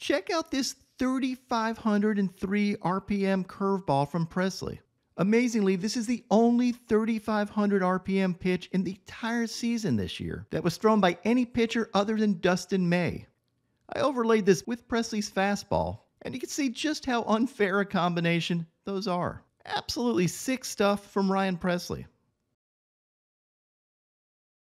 Check out this 3,503 RPM curveball from Pressly. Amazingly, this is the only 3,500 RPM pitch in the entire season this year that was thrown by any pitcher other than Dustin May. I overlaid this with Pressly's fastball, and you can see just how unfair a combination those are. Absolutely sick stuff from Ryan Pressly.